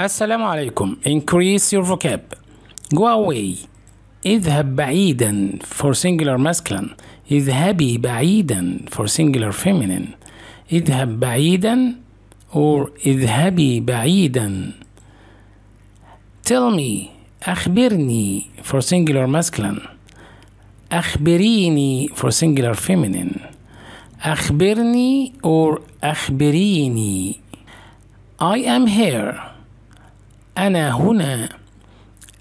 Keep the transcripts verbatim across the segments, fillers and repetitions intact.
السلام عليكم. Increase your vocab. Go away. اذهب بعيدا for singular masculine. اذهبي بعيدا for singular feminine. اذهب بعيدا or اذهبي بعيدا. Tell me. أخبرني for singular masculine. أخبريني for singular feminine. أخبرني or أخبريني. I am here. أنا هنا.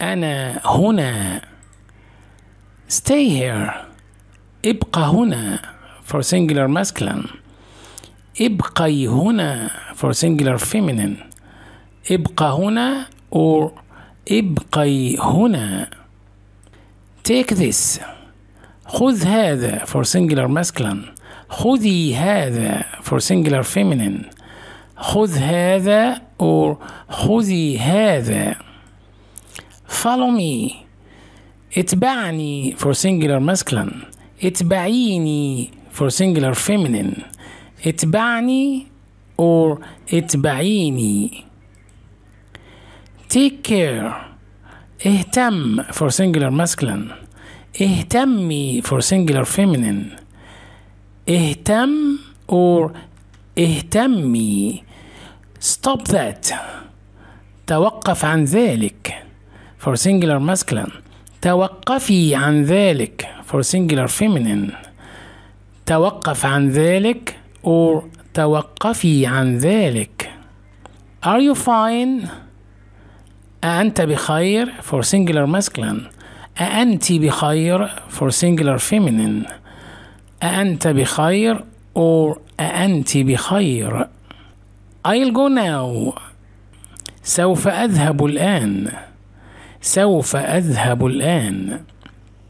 أنا هنا. Stay here. ابقى هنا for singular masculine. ابقي هنا for singular feminine. ابقى هنا or ابقي هنا. Take this. خذ هذا for singular masculine. خذي هذا for singular feminine. خذ هذا or خذي هذا. Follow me. اتبعني for singular masculine. اتبعيني for singular feminine. اتبعني or اتبعيني. Take care. اهتم for singular masculine. اهتمي for singular feminine. اهتم or اهتمي. Stop that. توقف عن ذلك for singular masculine. توقفي عن ذلك for singular feminine. توقف عن ذلك or توقفي عن ذلك. Are you fine؟ أأنت بخير for singular masculine. أأنت بخير for singular feminine. أأنت بخير or أأنت بخير. I'll go now. سوف أذهب الآن. سوف أذهب الآن.